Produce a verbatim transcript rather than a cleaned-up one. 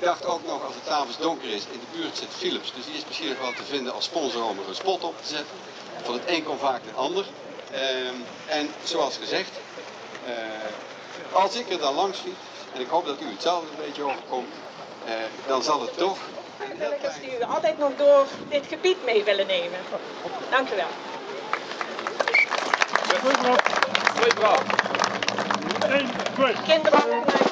Ik dacht ook nog, als het 's avonds donker is, in de buurt zit Philips. Dus die is misschien nog wel te vinden als sponsor om er een spot op te zetten. Van het een komt vaak het ander. Um, en zoals gezegd, uh, als ik er dan langs fiets, en ik hoop dat u hetzelfde een beetje overkomt, uh, dan zal het toch... Vrijwilligers die u altijd nog door dit gebied mee willen nemen. Dank u wel. Goed, goed. Goed, goed. Kinderen.